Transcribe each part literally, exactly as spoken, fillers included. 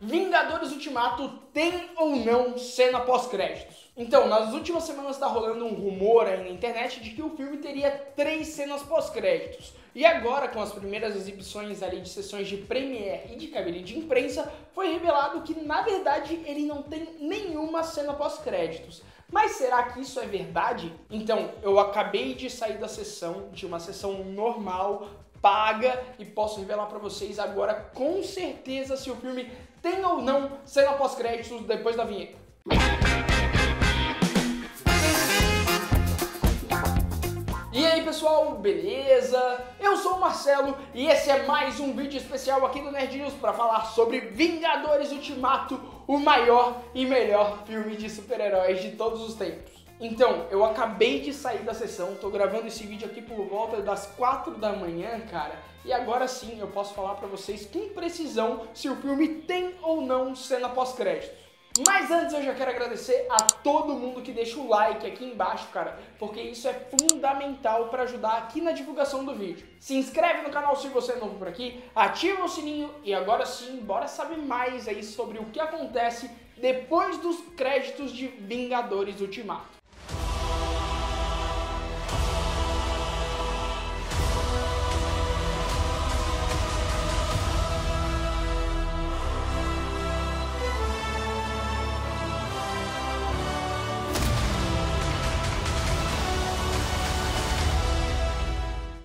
Vingadores Ultimato tem ou não cena pós-créditos? Então, nas últimas semanas está rolando um rumor aí na internet de que o filme teria três cenas pós-créditos. E agora, com as primeiras exibições ali de sessões de premiere e de cabine de imprensa, foi revelado que, na verdade, ele não tem nenhuma cena pós-créditos. Mas será que isso é verdade? Então, eu acabei de sair da sessão, de uma sessão normal, paga, e posso revelar pra vocês agora com certeza se o filme tem ou não cena pós-créditos depois da vinheta. E aí pessoal, beleza? Eu sou o Marcelo e esse é mais um vídeo especial aqui do Nerd News para falar sobre Vingadores Ultimato, o maior e melhor filme de super-heróis de todos os tempos. Então, eu acabei de sair da sessão, tô gravando esse vídeo aqui por volta das quatro da manhã, cara, e agora sim eu posso falar pra vocês com precisão se o filme tem ou não cena pós-créditos. Mas antes eu já quero agradecer a todo mundo que deixa o like aqui embaixo, cara, porque isso é fundamental para ajudar aqui na divulgação do vídeo. Se inscreve no canal se você é novo por aqui, ativa o sininho e agora sim, bora saber mais aí sobre o que acontece depois dos créditos de Vingadores Ultimato.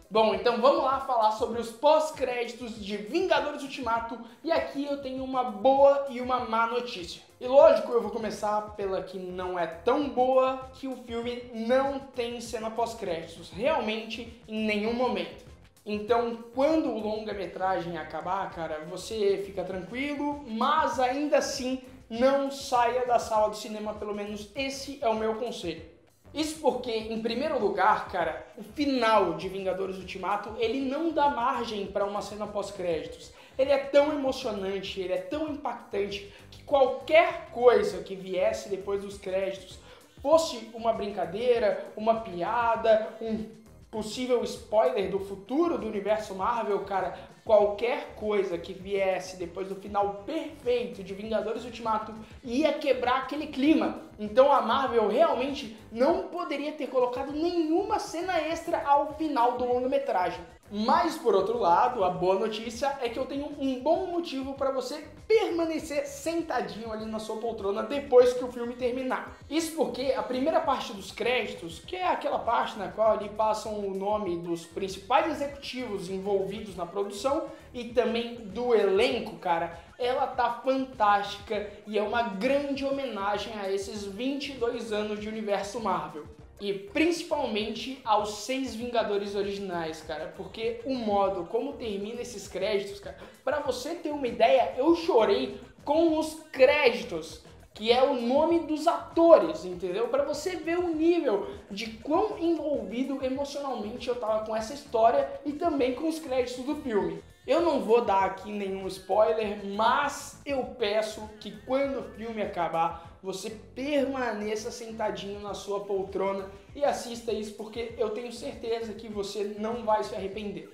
Bom, então vamos lá falar sobre os pós-créditos de Vingadores Ultimato e aqui eu tenho uma boa e uma má notícia. E lógico, eu vou começar pela que não é tão boa, que o filme não tem cena pós-créditos, realmente em nenhum momento. Então, quando o longa-metragem acabar, cara, você fica tranquilo, mas ainda assim não saia da sala do cinema, pelo menos esse é o meu conselho. Isso porque, em primeiro lugar, cara, o final de Vingadores Ultimato, ele não dá margem para uma cena pós-créditos. Ele é tão emocionante, ele é tão impactante, que qualquer coisa que viesse depois dos créditos, fosse uma brincadeira, uma piada, um possível spoiler do futuro do universo Marvel, cara, qualquer coisa que viesse depois do final perfeito de Vingadores Ultimato ia quebrar aquele clima. Então a Marvel realmente não poderia ter colocado nenhuma cena extra ao final do longa-metragem. Mas, por outro lado, a boa notícia é que eu tenho um bom motivo para você permanecer sentadinho ali na sua poltrona depois que o filme terminar. Isso porque a primeira parte dos créditos, que é aquela parte na qual ali passam o nome dos principais executivos envolvidos na produção, e também do elenco, cara, ela tá fantástica e é uma grande homenagem a esses vinte e dois anos de universo Marvel. E principalmente aos seis Vingadores originais, cara, porque o modo como termina esses créditos, cara, pra você ter uma ideia, eu chorei com os créditos, que é o nome dos atores, entendeu? Pra você ver o nível de quão envolvido emocionalmente eu tava com essa história e também com os créditos do filme. Eu não vou dar aqui nenhum spoiler, mas eu peço que quando o filme acabar, você permaneça sentadinho na sua poltrona e assista isso, porque eu tenho certeza que você não vai se arrepender.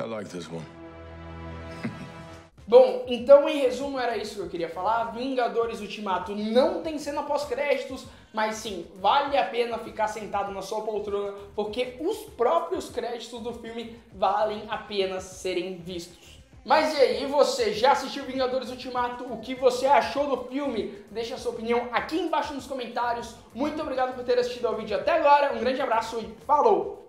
I like this one. Bom, então em resumo era isso que eu queria falar. Vingadores Ultimato não tem cena pós-créditos, mas sim, vale a pena ficar sentado na sua poltrona, porque os próprios créditos do filme valem a pena serem vistos. Mas e aí, você já assistiu Vingadores Ultimato? O que você achou do filme? Deixa a sua opinião aqui embaixo nos comentários. Muito obrigado por ter assistido ao vídeo até agora, um grande abraço e falou!